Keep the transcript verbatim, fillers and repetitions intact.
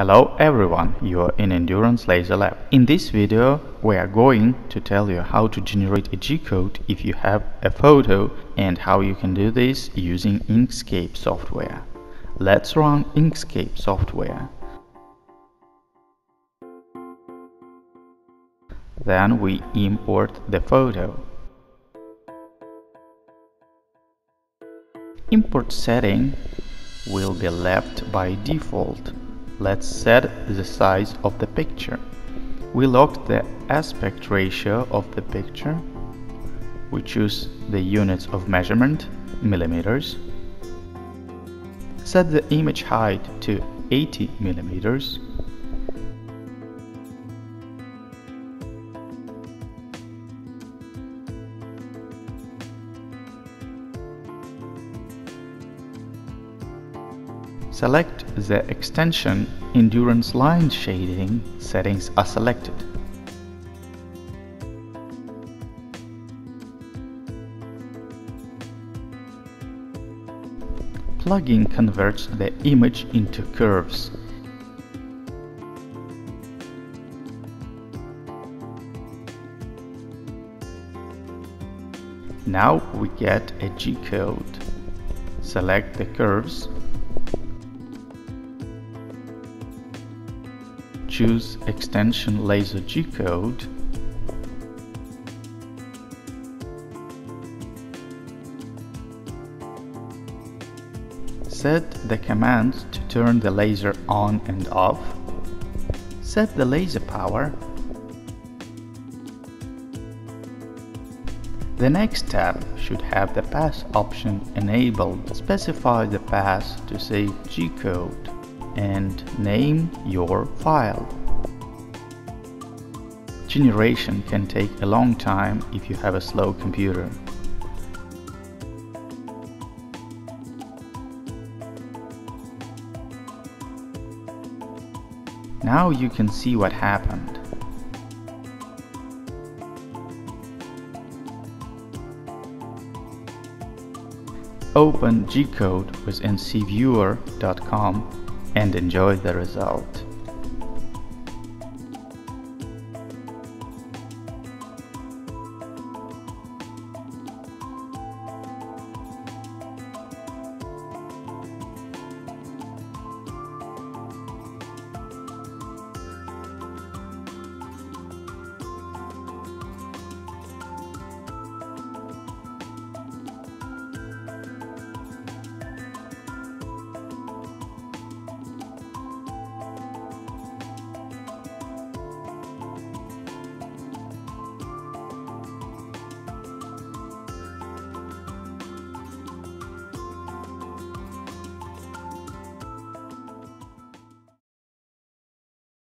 Hello everyone, you are in Endurance Laser Lab. In this video we are going to tell you how to generate a G code if you have a photo and how you can do this using Inkscape software. Let's run Inkscape software. Then we import the photo. Import setting will be left by default. Let's set the size of the picture. We lock the aspect ratio of the picture. We choose the units of measurement, millimeters. Set the image height to eighty millimeters. Select the extension Endurance Line Shading, settings are selected. Plugin converts the image into curves. Now we get a G code. Select the curves. Choose extension Laser G code. Set the commands to turn the laser on and off. Set the laser power. The next tab should have the path option enabled. Specify the path to save G code. And name your file. Generation can take a long time if you have a slow computer. Now you can see what happened. Open G code with N C viewer dot com and enjoy the result.